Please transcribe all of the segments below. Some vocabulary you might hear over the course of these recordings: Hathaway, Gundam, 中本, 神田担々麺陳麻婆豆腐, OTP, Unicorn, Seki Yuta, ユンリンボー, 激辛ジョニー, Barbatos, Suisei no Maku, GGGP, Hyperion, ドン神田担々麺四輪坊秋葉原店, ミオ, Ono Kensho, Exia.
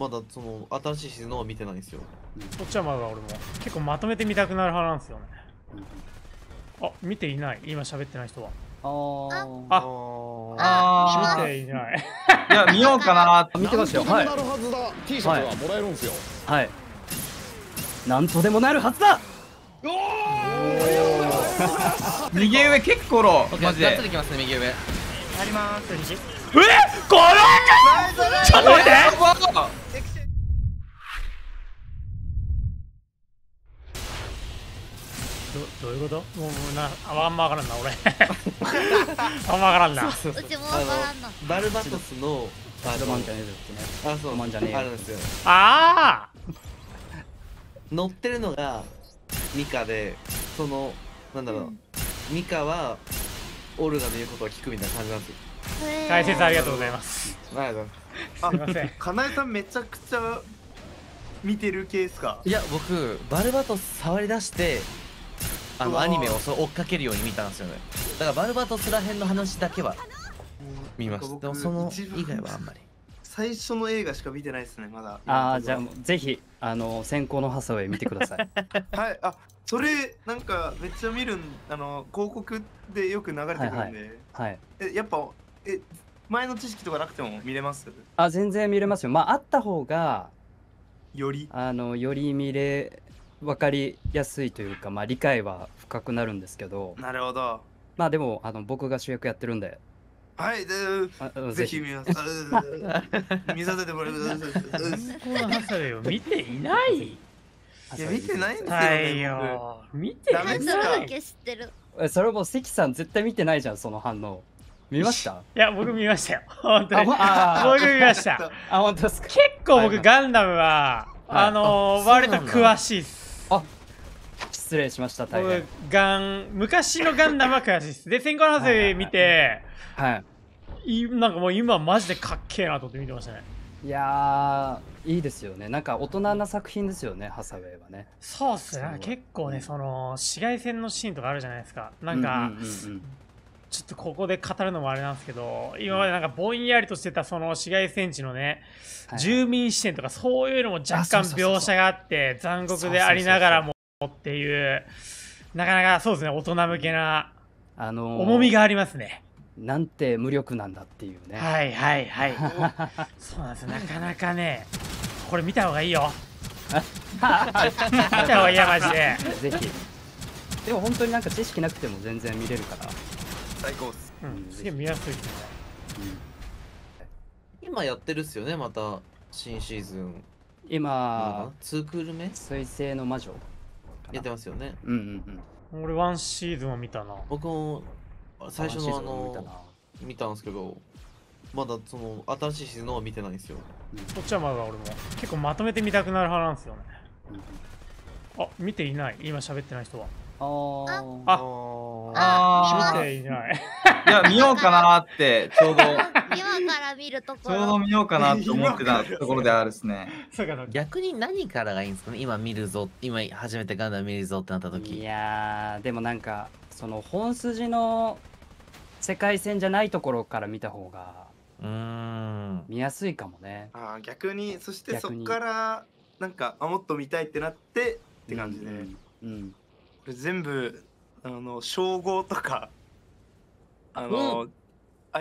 まだその新しいシーズンのは見てないんですよ。こっちはまだ俺も結構まとめて見たくなる派なんですよね。あ、見ていない。今喋ってない人は。ああ、見ていない。いや、見ようかな。見てますよ。はい。なんとでもなるはずだ。T シャツはもらえるんですよ。はい。なんとでもなるはずだ。おお。右上結構ロー。マジで。ガッツできますね、右上。やります。え、これ。ちょっと待って。どういうこと？もうな、あんま分からんな俺。あんま分からんな。うちも分からんな。バルバトスのドマンじゃねえよ。あ、そう。ドマンじゃねえよ。あるんですよ。ああ。乗ってるのがミカで、そのなんだろう。ミカはオルガの言うことを聞くみたいな感じなんですよ。解説ありがとうございます。ありがとうございます。すみません。かなえさんめちゃくちゃ見てる系ですか？いや、僕バルバトス触り出して。アニメを追っかけるように見たんですよね。だからバルバトスらへんの話だけは見ました。でもその以外はあんまり最初の映画しか見てないですね、まだ。ああ、じゃあぜひ先行のハサウェイ見てください。はい、あ、それなんかめっちゃ見る広告でよく流れてくるんで、はい、やっぱ前の知識とかなくても見れます？あ、全然見れますよ。まああった方がより見れ分かりやすいというか、まあ理解は深くなるんですけど。なるほど。まあでも僕が主役やってるんで。はい、ぜひ見ます。見させてもらいます。このハサウェイを見ていない。いや、見てないんですよ。はいよ。見てない。それだけ知ってる。それも関さん絶対見てないじゃん、その反応。見ました？いや、僕見ましたよ。本当に。僕見ました。あ、本当ですか。結構僕ガンダムは割と詳しいっす。あ、失礼しました。大変。昔のガンダムは詳しいです。で、先行のハサウェイ見て、はい。なんかもう今マジでかっけえなと思って見てましたね。いやー、いいですよね。なんか大人な作品ですよね、ハサウェイはね。そうっすね。結構ね、紫外線のシーンとかあるじゃないですか。なんか、ちょっとここで語るのもあれなんですけど、今までなんかぼんやりとしてたその市街戦地のね、住民視点とかそういうのも若干描写があって、残酷でありながらもっていう、なかなかそうですね、大人向けな重みがありますね。なんて無力なんだっていうね。はいはいはい。そうなんですよ、なかなかね、これ見た方がいいよ。見た方がいいや、マジで。ぜひ。でも本当になんか知識なくても全然見れるから。最高っす。うん、見やすい。今やってるっすよね、また新シーズン。今2クール目？水星の魔女やってますよね。俺1シーズンは見たな。僕も最初の見たんですけど、まだその新しいシーズンのは見てないんですよ。こっちはまだ俺も結構まとめて見たくなる派なんですよね。あ、見ていない。今喋ってない人は。見ていない。いや、見ようかなって、ちょうど。今から見るところ。ちょうど見ようかなって思ってたところであるですね。逆に何からがいいんですかね、今見るぞ、今初めてガンダム見るぞってなった時。いやー、でもなんか、その本筋の世界線じゃないところから見た方が、見やすいかもね。ああ、逆に、そしてそこから、なんか、もっと見たいってなって、って感じで。うん。これ全部称号とか空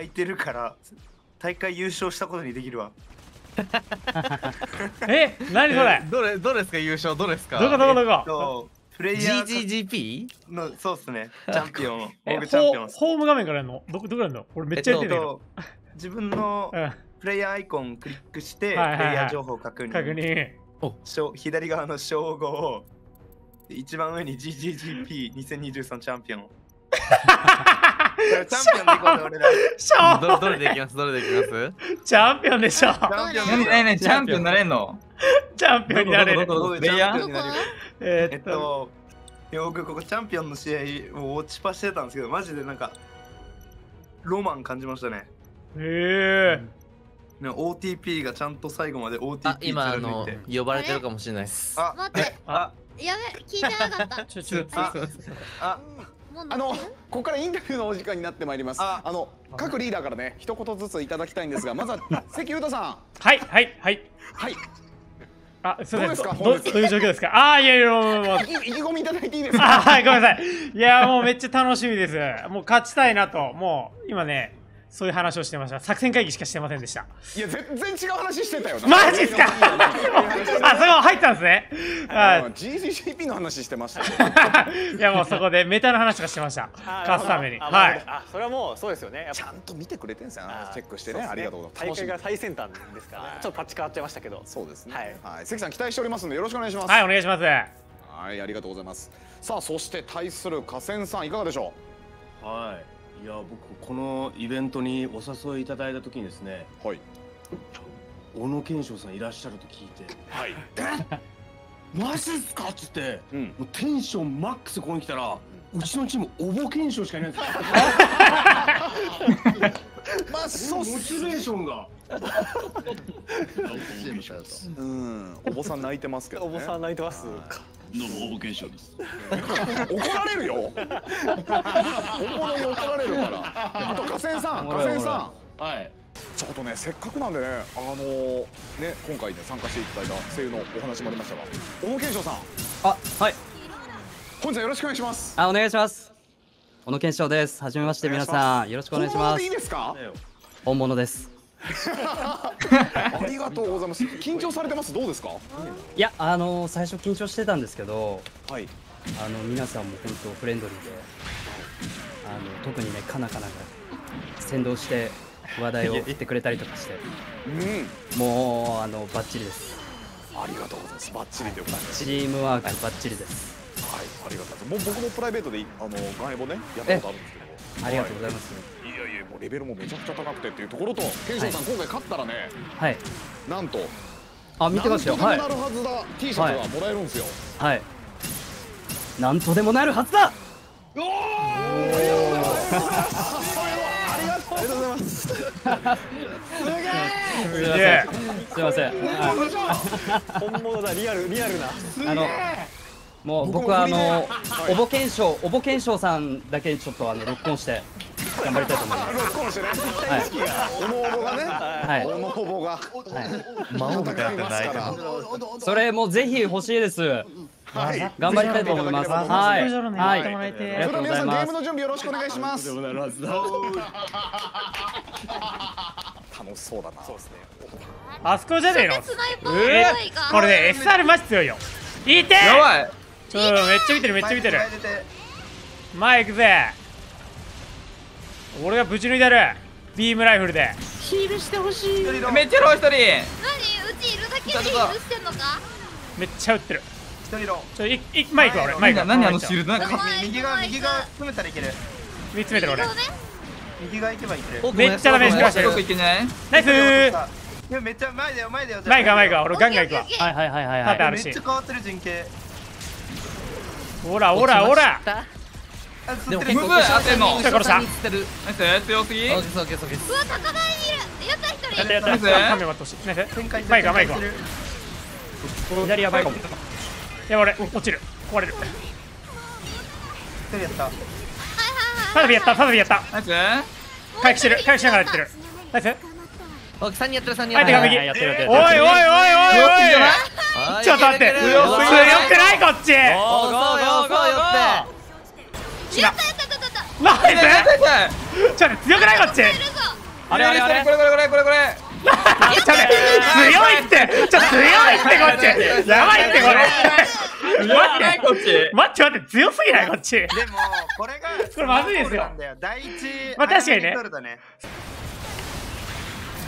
いてるから大会優勝したことにできるわ。え、何それ？どれですか、優勝どれですか？どこ？プレイヤー GGGP のそうっすね。チャンピオン。ホーム画面からやるの？どこやるの？俺めっちゃやってるけど。自分のプレイヤーアイコンクリックしてプレイヤー情報確認。確認。左側の称号を。一番上に GGGP2023 チャンピオン。チャンピオンでいこうぜ、俺ら。どれでいきます？チャンピオンでしょ。ねえ、チャンピオンになれんの？チャンピオンになれる。プレイヤー？僕ここチャンピオンの試合を落ちパしてたんですけど、マジでなんかロマン感じましたね。へえ。OTP がちゃんと最後まで OTP って今呼ばれてるかもしれないです。あ、待って。あ、やべ、聞いてなかった。あ、ここからインタビューのお時間になってまいります。各リーダーからね、一言ずついただきたいんですが、まずは関裕太さん。はいはいはいはい。そうですか。どういう状況ですか。いやいや、意気込みいただいていいですか。はい、ごめんなさい。いや、もうめっちゃ楽しみです。もう勝ちたいなと、もう今ね。そういう話をしてました。作戦会議しかしてませんでした。いや、全然違う話してたよな。マジっすか。それは入ったんですね。GGGP の話してました。いや、もうそこでメタの話がしてました。勝つために。はい。それはもうそうですよね。ちゃんと見てくれてんすよ。チェックしてね。ありがとうございます。大会が最先端ですから。ちょっと立ち変わっちゃいましたけど。そうですね。はい。関さん期待しておりますのでよろしくお願いします。はい、お願いします。はい、ありがとうございます。さあ、そして対する河川さんいかがでしょう。はい。いや、僕このイベントにお誘いいただいたときにですね、はい、小野賢章さんいらっしゃると聞いて、はい、マジっすかっつって、うん、もうテンションマックスここに来たら、うちのチームおぼ賢章しかいないんですよ。まあ、そう、モチベーションが。うん、お坊さん泣いてますけどね。お坊さん泣いてますか。どうも応募検証です。怒られるよ。本物に怒られるから。あと河川さん、河川さん。はい。ちょっとね、せっかくなんでね、ね、今回ね、参加していただいた声優のお話もありましたが。応募検証さん。はい。本日はよろしくお願いします。お願いします。小野賢章です。はじめまして、皆さん、よろしくお願いします。本物でいいですか。本物です。ありがとうございます。緊張されてます。どうですか。いや、最初緊張してたんですけど。はい。皆さんも本当フレンドリーで。特にね、カナカナが。先導して。話題を言ってくれたりとかして。うん。もう、バッチリです。ありがとうございます。バッチリでございます。チームワーク、バッチリです。はい、ありがとうございます。僕もプライベートで、外部ね、やったことあるんですけど。ありがとうございます。もうレベルもめちゃくちゃ高くてっていうところと、賢章さん今回勝ったらね、はい、なんと見てますよ。なんとでもなるはずだ T シャツがもらえるんですよ。はい、なんとでもなるはずだ。おお、ありがとうございます。すげえ。すいません、本物だ。リアルな。もう僕はおぼ賢章さんだけちょっとロックオンして頑張りたいと思います。ロックオンしてね。意識が。おもおぼがね。魔王とかってないから。それもぜひ欲しいです。はい。頑張りたいと思います。はい。はい。それでは皆さんゲームの準備よろしくお願いします。楽しそうだな。そうですね。あそこじゃねえの。これね SR マジ強いよ。いて。やばい。めっちゃ見てる。前行くぜ。俺がぶち抜いてやる。ビームライフルでヒールしてほしい。めっちゃロー1人。何、うちいるだけでヒールしてんのか。めっちゃ打ってる。一人ロー。マイク、俺マイク。何あのシールド。なんか右側詰めたらいける。見つめてる俺。右側行けばいける。めっちゃダメージ食らしてる。ナイスー。めっちゃ前だよ前だよ。前か俺ガンガン行くわ。はい。めっちゃ変わってる陣形。オラ。でも結構当てんの。下から下。強すぎ。うわ、高台にいる。やった一人。やった。前か。左やばいかも。やばい、俺落ちる。壊れる。一人やった。サダビやった。ナイス。回復しながらやってる。ナイス。3人やってる。相手が右。おい。ちょっと待って。強くないこっち。ゴー。やった。ちょっと強くないこっち。あれこれ。ちょっと強いって。こっち。やばいってこれ。待って強すぎないこっち。でもこれまずいですよ。第一。まあ確かにね。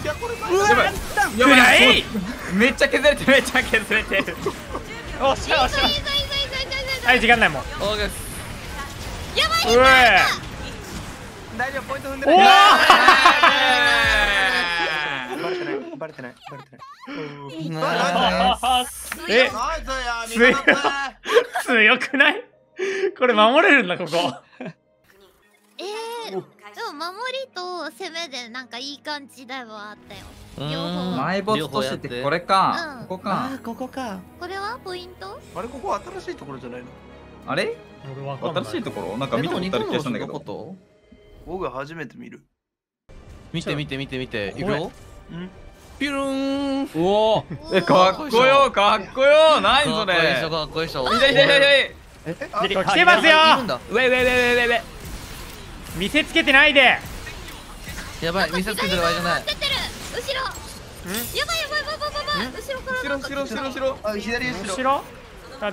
いやこれやばい。めっちゃ削れてる。おっしゃ。はい、時間ないもん。大丈夫、ポイント踏んでない。バレてない。強くない？これ守れるんだここ。でも守りと攻めでなんかいい感じだよ。あったよ。両方。埋没都市ってこれか。ここか。これはポイント？あれここ新しいところじゃないの？あれ俺わかんない。新しいところなんか見たことある気がしたんだけど。僕は初めて見る。見て。いくよ。ピュルーン。おお。かっこよ。何それ。かっこいいっしょ。いた。来てますよ。上。見せつけてないで。やばい、見せつけてる場合じゃない。後ろ。やばい。後ろ。あ、左後ろ。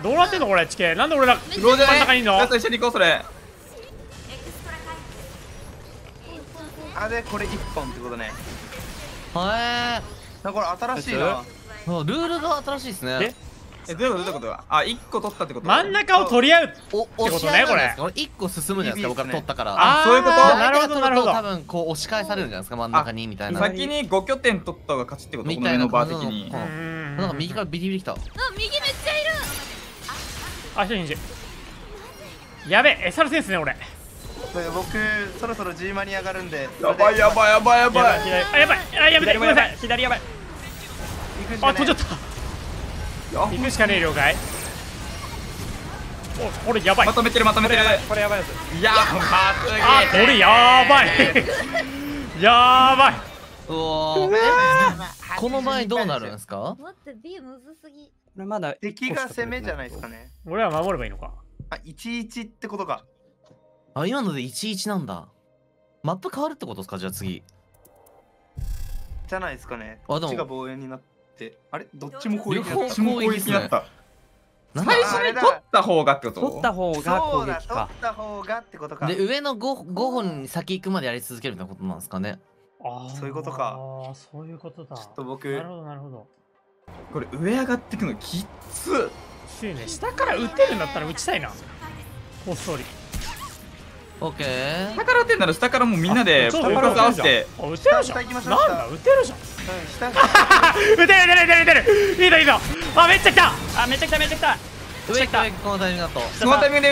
どうなってんのこれ、地形。なんで俺ら真ん中にいんの？一緒に行こうそれ。あれこれ一本ってことね。へえ。これ新しいな。ルールが新しいですね。どういうことだ。あ、一個取ったってこと。真ん中を取り合うってことねこれ。一個進むじゃないですか。僕は取ったから。あ、そういうこと。なるほど。多分こう押し返されるんじゃないですか真ん中にみたいな。先に5拠点取った方が勝ちってこと。みたいなバー的に。なんか右からビリビリきた。右めっちゃいる。あ、120。やべえ、サルセンスね、俺。僕、そろそろ G マに上がるんで。やばい。あ、やめて、ごめんなさい。左やばい。あ、飛んじゃった。行くしかねえ、了解。お、これやばい。まとめてる。これやばいやつ。やばすぎ。あ、これやばい。やばい。この場合どうなるんですか？待って、B むずすぎ。まだ敵が攻めじゃないですかね。俺は守ればいいのか。あ、11ってことか。あ、今ので11なんだ。マップ変わるってことですか？じゃあ次じゃないですかね。こっちが防衛になって、あれどっちも攻撃になった。最初に取った方がってこと。取った方がってことか。で、上の5本に先行くまでやり続けるってことなんですかね。ああ、そういうことか。ああ、そういうことだ。ちょっと僕、なるほど。これ上上がってくのきっついね。下から打てるんだったら打ちたいな。こっそり。オッケー。下から打てるなら下からもうみんなでパパラス合わせて。あ、打てるじゃん。なんだ、打てるじゃん。打てる。いいぞいいぞ。あ、めっちゃ来た。上このタイミングだと。このタイミン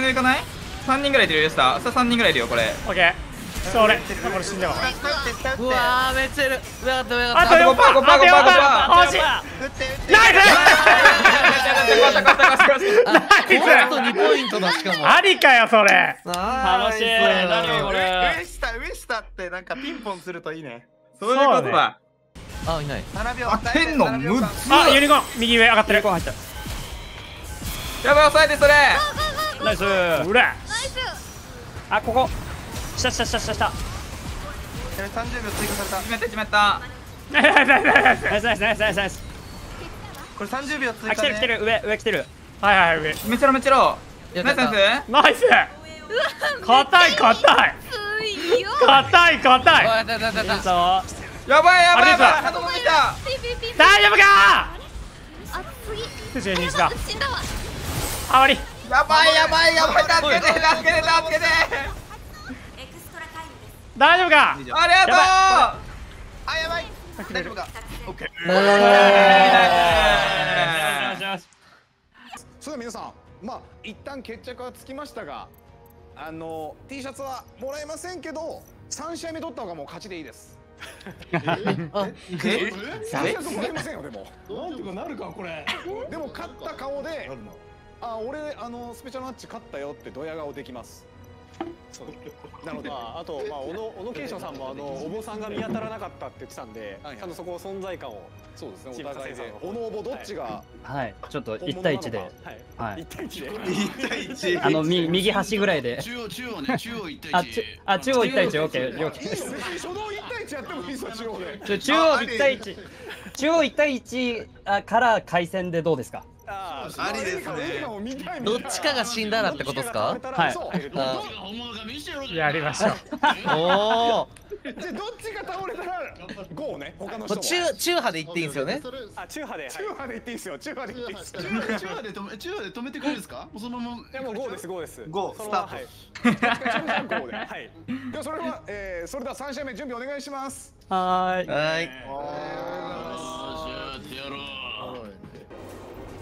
グでいかない？3人ぐらいでいるよ。下3人ぐらいいるよこれ。オッケー。俺、これ死んだわ。うわー、めっちゃいる。あと4パー、5パー。惜しい。ナイス。ナイス。あと2ポイントだ。しかもありかよそれ。楽しい。何これ。上下ってなんかピンポンするといいね。そういうことだ。あ、いない。あ、天のむつ。あ、ユニコーン右上上がってる。やばい、抑えてそれ。ナイス。裏。あ、ここ。した。30秒追加された。決めた。ナイス。これ30秒追加。来てる上来てる。はい上。めちゃろ。ナイス。硬い。やばい。大丈夫か。あわり。やばい。助けて。大丈夫か。ありがとう。あ、やばい。大丈夫か。オッケー。それでは皆さん、まあ一旦決着はつきましたが、T シャツはもらえませんけど、3試合目取った方がもう勝ちでいいです。T シャツもらえませんよでも。なんとかなるかこれ。でも勝った顔で、あ、俺スペシャルマッチ勝ったよってドヤ顔できます。なので、あと小野慶翔さんもお坊さんが見当たらなかったって言ってたんで、ちゃんとそこを存在感を。そうですね、お互いでおのおぼどっちが、はい、ちょっと1対1で、はい、1対1、右端ぐらいで、中央ね、中央1対1、あ、中央1対1、オッケー、了解です。初動1対1やってもいいですよ。中央1対1、中央1対1から回線でどうですか。ありですね。どっちかが死んだらってことですか。はい。やりました。おお。じゃどっちが倒れたらゴーね。他の人も。中波で言っていいんですよね。あ、中波で言っていいですよ。中波で止めてくれるんですか。そのまま。いや、もうゴーです。ゴースタート。はい。ではそれは、それでは3試合目準備お願いします。はい。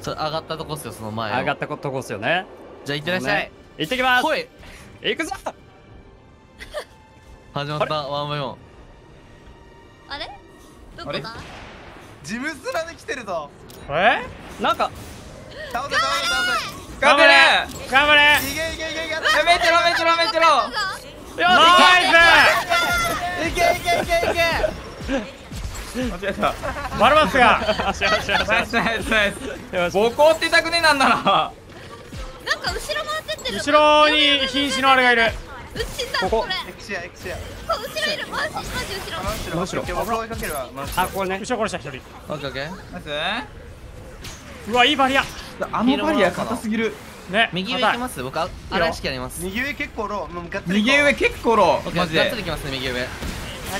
上がったとこっすよ、その前。上がったとこっすよね。じゃあ行ってらっしゃい。行ってきます。ほい。行くぞ。始まった、1v4。あれ？どこだ？ジムスラで来てるぞ。なんか。倒せ。頑張れ頑張れ、やめてろやめてろやめてろ、ナイス、いけいけいけいけ、間違えた、バルバスがナイスナイスナイス、ボコってたくねえ、なんならなんか後ろ回ってってる、後ろに瀕死のあれがいる、ここエクシアエクシア、後ろいる、マジマジ後ろ後ろ後ろ追いかけるわ、あこれね、後ろ殺した1人、オッケーオッケー、ナイス、うわいいバリア、あのバリア硬すぎるね、右上行きます、僕は嵐式あります、右上結構ロー、右上結構ロー、マジでガッツリきますね、右上や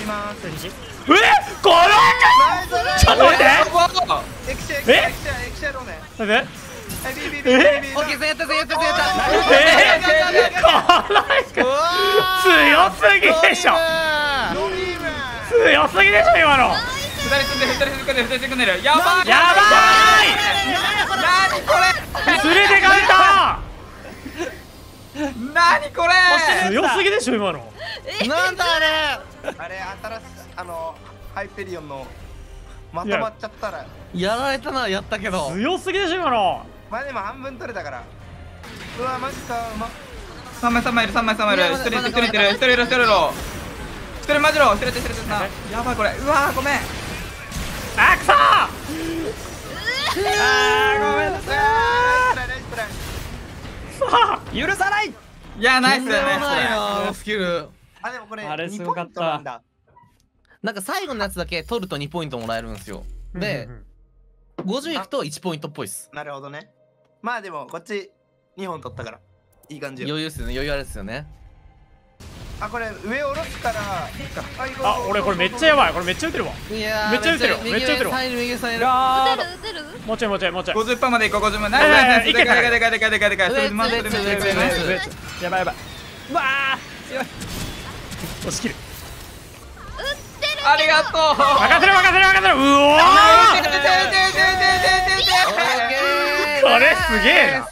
りまーす、えっこの赤ちょっと待ってエクシャエクシャエクシャローね、えっえっオッケー、やったぜやったぜやった、えっこの赤強すぎでしょ、強すぎでしょ今の、2人組んでる2人組んでる2人組んでる、やばいやばい、何これ、連れてかれた、何これ強すぎでしょ今の、なんだあれ、あれ新しいあのハイペリオンのまとまっちゃったらやられたな、やったけど強すぎでしょ今の、まあでも半分取れたから、うわマジか、うまっ、3枚3枚いる3枚3枚いる、1人いる1人いる1人いる1人いる、1人マジロー、1人いる1人いる、やばいこれ、うわごめん、あくそー、ごめんなさい、許さない、いやナイスナイススキル、あでもこれあれすごかった、なんか最後のやつだけ取ると2ポイントもらえるんですよ、で50いくと1ポイントっぽいっす、なるほどね、まあでもこっち2本取ったからいい感じ、余裕っすよね、余裕あれっすよね、あこれ上下ろすから、あ俺これめっちゃやばい、これめっちゃ打てるわ、めっちゃ打てるめっちゃ打てるわ、もうちょいもうちょいもうちょい、50%までいこう、50%まで、ナイスナイス、でかいでかいでかいでかいでかい、やばいやばい、うわー押し切る、ありがとう、任せる任せる任せる、うおーこれすげえな。